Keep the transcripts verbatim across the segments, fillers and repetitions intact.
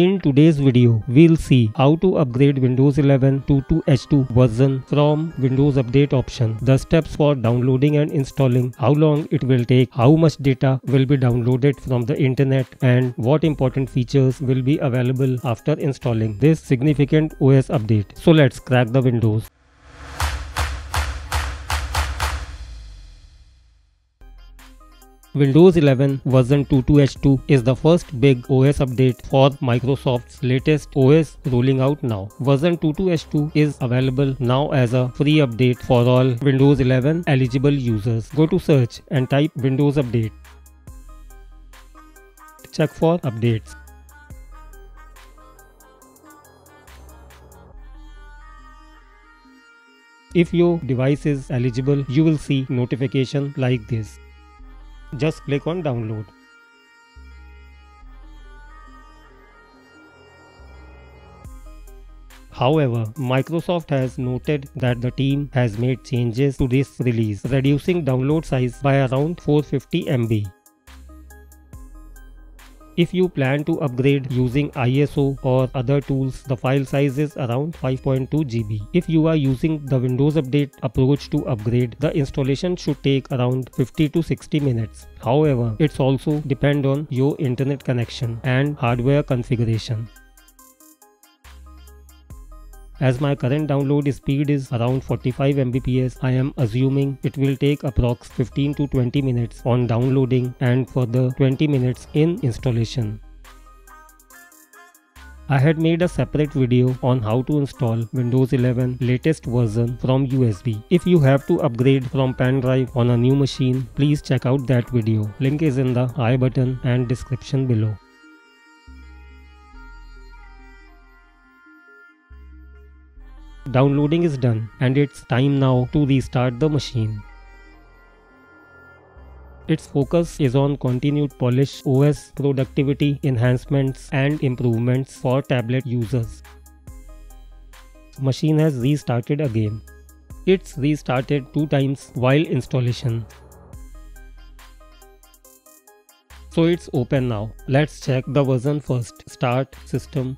In today's video, we'll see how to upgrade Windows eleven twenty-two H two version from Windows Update option, the steps for downloading and installing, how long it will take, how much data will be downloaded from the internet, and what important features will be available after installing this significant O S update. So let's crack the Windows. Windows eleven version twenty-two H two is the first big O S update for Microsoft's latest O S rolling out now. Version twenty-two H two is available now as a free update for all Windows eleven eligible users. Go to search and type Windows Update. Check for updates. If your device is eligible, you will see notification like this. Just click on download. However, Microsoft has noted that the team has made changes to this release, reducing download size by around four hundred fifty megabytes. If you plan to upgrade using I S O or other tools, the file size is around five point two gigabytes. If you are using the Windows Update approach to upgrade, the installation should take around fifty to sixty minutes. However, it's also depend on your internet connection and hardware configuration. As my current download speed is around forty-five megabits per second, I am assuming it will take approx fifteen to twenty minutes on downloading and further twenty minutes in installation. I had made a separate video on how to install Windows eleven latest version from U S B. If you have to upgrade from pen drive on a new machine, please check out that video. Link is in the I button and description below. Downloading is done and it's time now to restart the machine. Its focus is on continued polish, O S productivity enhancements and improvements for tablet users. Machine has restarted again. It's restarted two times while installation. So it's open now. Let's check the version first. Start system.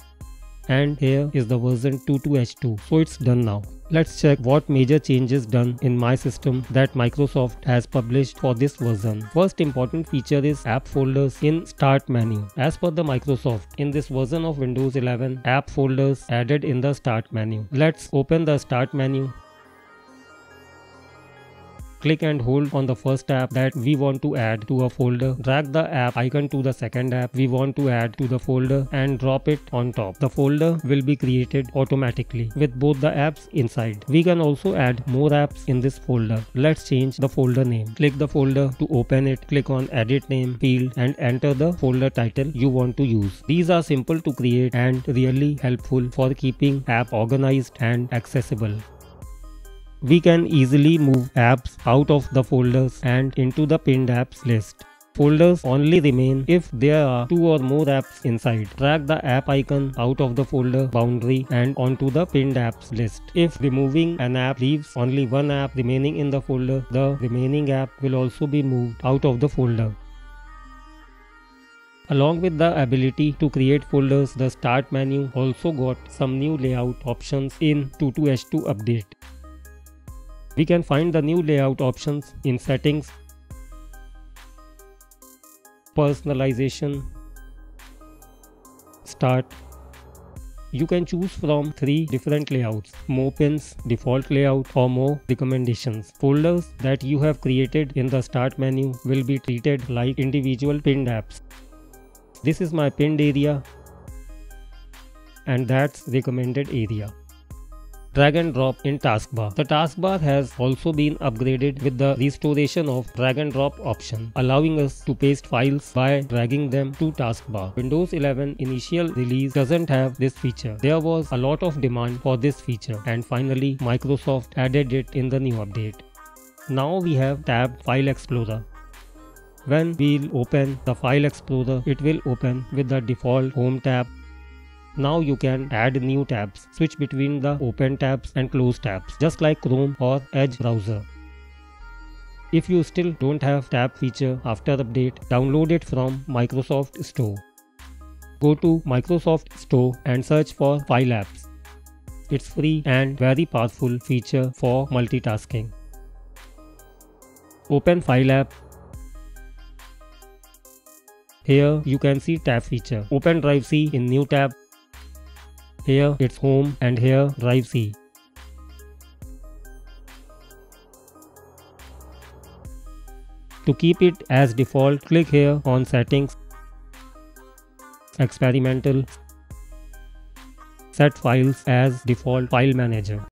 And here is the version twenty-two H two, so it's done now. Let's check what major changes done in my system that Microsoft has published for this version. First important feature is app folders in start menu. As per the Microsoft, in this version of Windows eleven, app folders added in the start menu. Let's open the start menu. Click and hold on the first app that we want to add to a folder. Drag the app icon to the second app we want to add to the folder and drop it on top. The folder will be created automatically with both the apps inside. We can also add more apps in this folder. Let's change the folder name. Click the folder to open it. Click on Edit Name field and enter the folder title you want to use. These are simple to create and really helpful for keeping app organized and accessible. We can easily move apps out of the folders and into the pinned apps list. Folders only remain if there are two or more apps inside. Drag the app icon out of the folder boundary and onto the pinned apps list. If removing an app leaves only one app remaining in the folder, the remaining app will also be moved out of the folder. Along with the ability to create folders, the start menu also got some new layout options in twenty-two H two update. We can find the new layout options in Settings, Personalization, Start. You can choose from three different layouts: more pins, default layout, or more recommendations. Folders that you have created in the Start menu will be treated like individual pinned apps. This is my pinned area, and that's recommended area. Drag and drop in taskbar. The taskbar has also been upgraded with the restoration of drag and drop option, allowing us to paste files by dragging them to taskbar. Windows eleven initial release doesn't have this feature. There was a lot of demand for this feature, and finally Microsoft added it in the new update. Now we have tabbed File Explorer. When we'll open the File Explorer, it will open with the default Home tab. Now you can add new tabs, switch between the open tabs and close tabs, just like Chrome or Edge browser. If you still don't have tab feature after update, download it from Microsoft Store. go to Microsoft Store and search for File Apps. It's free and very powerful feature for multitasking. Open File App. Here you can see Tab feature. Open Drive C in New tab. Here it's Home and here Drive C. To keep it as default, click here on Settings, Experimental, Set Files as Default File Manager.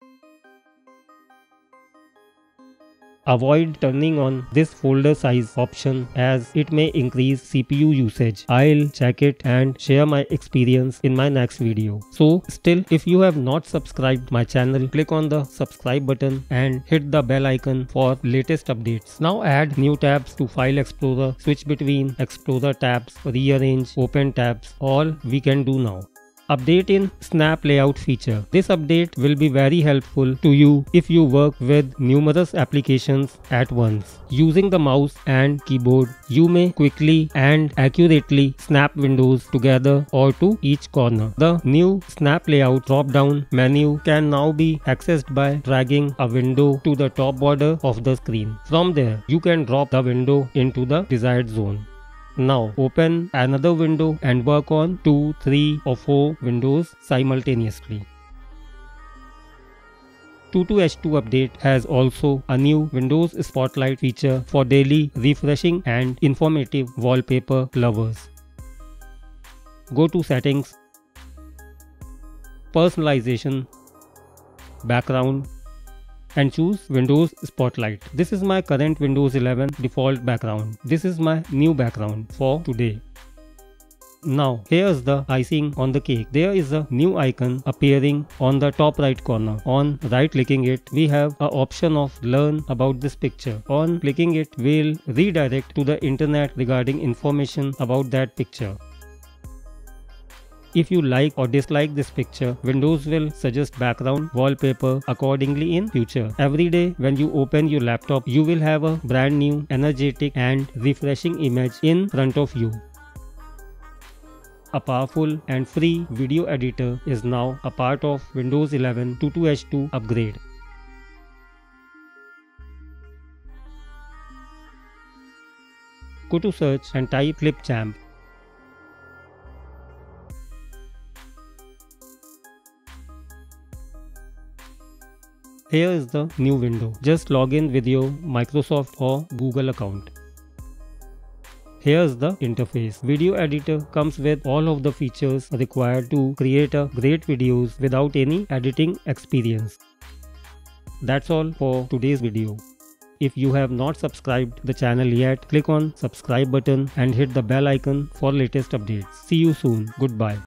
Avoid turning on this folder size option as it may increase C P U usage. I'll check it and share my experience in my next video. So still, if you have not subscribed my channel, click on the subscribe button and hit the bell icon for latest updates. Now add new tabs to File Explorer, switch between Explorer tabs, rearrange, open tabs, all we can do now. Update in Snap Layout feature. This update will be very helpful to you if you work with numerous applications at once. Using the mouse and keyboard, you may quickly and accurately snap windows together or to each corner. The new Snap Layout drop-down menu can now be accessed by dragging a window to the top border of the screen. From there, you can drop the window into the desired zone. Now open another window and work on two, three or four windows simultaneously. twenty-two H two update has also a new Windows Spotlight feature for daily refreshing and informative wallpaper lovers. Go to Settings, Personalization, Background and choose Windows Spotlight. This is my current Windows eleven default background. This is my new background for today. Now here's the icing on the cake. There is a new icon appearing on the top right corner. On right clicking it, we have a option of learn about this picture. On clicking it, we'll redirect to the internet regarding information about that picture. If you like or dislike this picture, Windows will suggest background wallpaper accordingly in future. Every day when you open your laptop, you will have a brand new, energetic and refreshing image in front of you. A powerful and free video editor is now a part of Windows eleven twenty-two H two upgrade. Go to search and type Clipchamp. Here is the new window. Just log in with your Microsoft or Google account. Here is the interface. Video editor comes with all of the features required to create a great videos without any editing experience. That's all for today's video. If you have not subscribed the channel yet, click on subscribe button and hit the bell icon for latest updates. See you soon. Goodbye.